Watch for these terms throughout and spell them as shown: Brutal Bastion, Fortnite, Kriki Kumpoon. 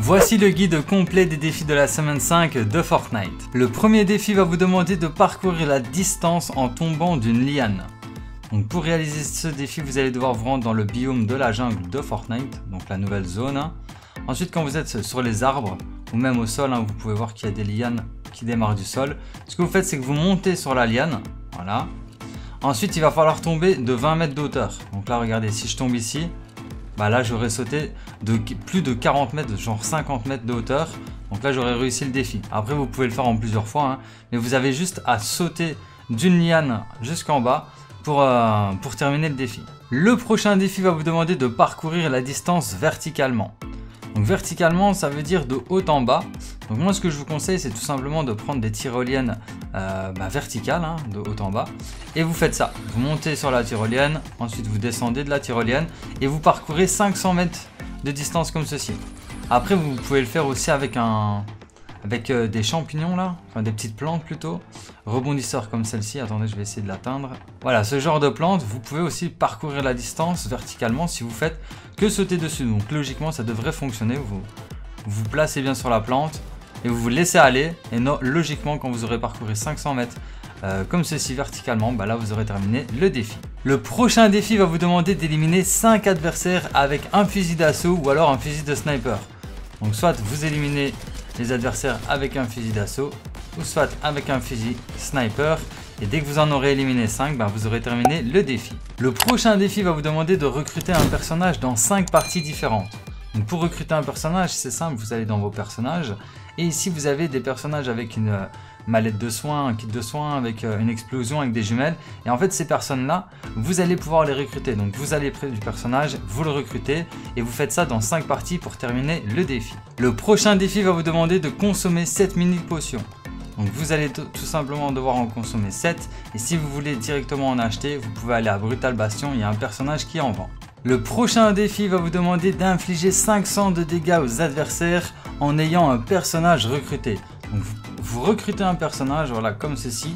Voici le guide complet des défis de la semaine 5 de Fortnite. Le premier défi va vous demander de parcourir la distance en tombant d'une liane. Donc pour réaliser ce défi, vous allez devoir vous rendre dans le biome de la jungle de Fortnite, donc la nouvelle zone. Ensuite, quand vous êtes sur les arbres ou même au sol, vous pouvez voir qu'il y a des lianes qui démarrent du sol. Ce que vous faites, c'est que vous montez sur la liane, voilà. Ensuite, il va falloir tomber de 20 mètres d'hauteur. Donc là, regardez, si je tombe ici, bah là j'aurais sauté de plus de 40 mètres, genre 50 mètres de hauteur. Donc là j'aurais réussi le défi. Après vous pouvez le faire en plusieurs fois, mais vous avez juste à sauter d'une liane jusqu'en bas pour terminer le défi. Le prochain défi va vous demander de parcourir la distance verticalement. Donc verticalement, ça veut dire de haut en bas. Donc moi ce que je vous conseille, c'est tout simplement de prendre des tyroliennes verticales, de haut en bas. Et vous faites ça, vous montez sur la tyrolienne, ensuite vous descendez de la tyrolienne et vous parcourez 500 mètres de distance comme ceci. Après vous pouvez le faire aussi avec des champignons là, enfin des petites plantes plutôt, rebondisseurs comme celle-ci. Attendez, je vais essayer de l'atteindre. Voilà, ce genre de plante, vous pouvez aussi parcourir la distance verticalement si vous faites que sauter dessus. Donc logiquement ça devrait fonctionner, vous vous placez bien sur la plante et vous vous laissez aller. Et non, logiquement quand vous aurez parcouru 500 mètres comme ceci verticalement, bah là vous aurez terminé le défi. Le prochain défi va vous demander d'éliminer 5 adversaires avec un fusil d'assaut ou alors un fusil de sniper. Donc soit vous éliminez les adversaires avec un fusil d'assaut ou soit avec un fusil sniper, et dès que vous en aurez éliminé 5, ben vous aurez terminé le défi. Le prochain défi va vous demander de recruter un personnage dans 5 parties différentes. Donc pour recruter un personnage, c'est simple, vous allez dans vos personnages et ici vous avez des personnages avec une mallette de soins, un kit de soins, avec une explosion, avec des jumelles, et en fait ces personnes là vous allez pouvoir les recruter. Donc vous allez près du personnage, vous le recrutez et vous faites ça dans 5 parties pour terminer le défi. Le prochain défi va vous demander de consommer 7 mini potions. Donc vous allez tout simplement devoir en consommer 7, et si vous voulez directement en acheter, vous pouvez aller à Brutal Bastion, il y a un personnage qui en vend. Le prochain défi va vous demander d'infliger 500 de dégâts aux adversaires en ayant un personnage recruté. Donc vous recrutez un personnage, voilà, comme ceci,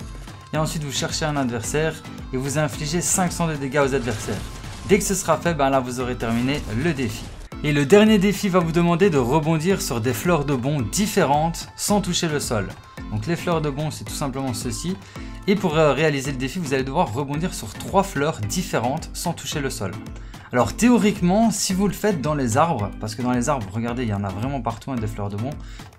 et ensuite vous cherchez un adversaire et vous infligez 500 de dégâts aux adversaires. Dès que ce sera fait, ben là vous aurez terminé le défi. Et le dernier défi va vous demander de rebondir sur des fleurs de bond différentes sans toucher le sol. Donc les fleurs de bond, c'est tout simplement ceci. Et pour réaliser le défi, vous allez devoir rebondir sur 3 fleurs différentes sans toucher le sol. Alors théoriquement, si vous le faites dans les arbres, parce que dans les arbres, regardez, il y en a vraiment partout, des fleurs de bond.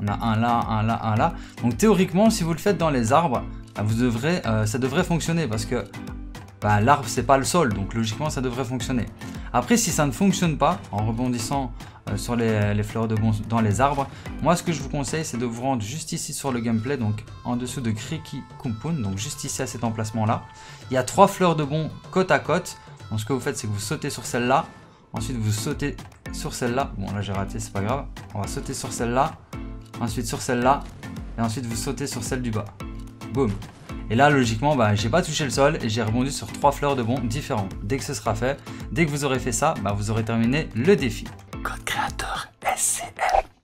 On a un là, un là, un là. Donc théoriquement, si vous le faites dans les arbres, vous devrez, ça devrait fonctionner parce que l'arbre, c'est pas le sol, donc logiquement, ça devrait fonctionner. Après, si ça ne fonctionne pas, en rebondissant sur les fleurs de bond dans les arbres, moi, ce que je vous conseille, c'est de vous rendre juste ici sur le gameplay, donc en dessous de Kriki Kumpoon, donc juste ici à cet emplacement-là. Il y a 3 fleurs de bond côte à côte. Donc ce que vous faites, c'est que vous sautez sur celle-là, ensuite vous sautez sur celle-là. Bon, là, j'ai raté, c'est pas grave. On va sauter sur celle-là, ensuite sur celle-là, et ensuite vous sautez sur celle du bas. Boum! Et là, logiquement, j'ai pas touché le sol et j'ai rebondi sur 3 fleurs de bond différents. Dès que ce sera fait, dès que vous aurez fait ça, vous aurez terminé le défi. Code créateur SCL.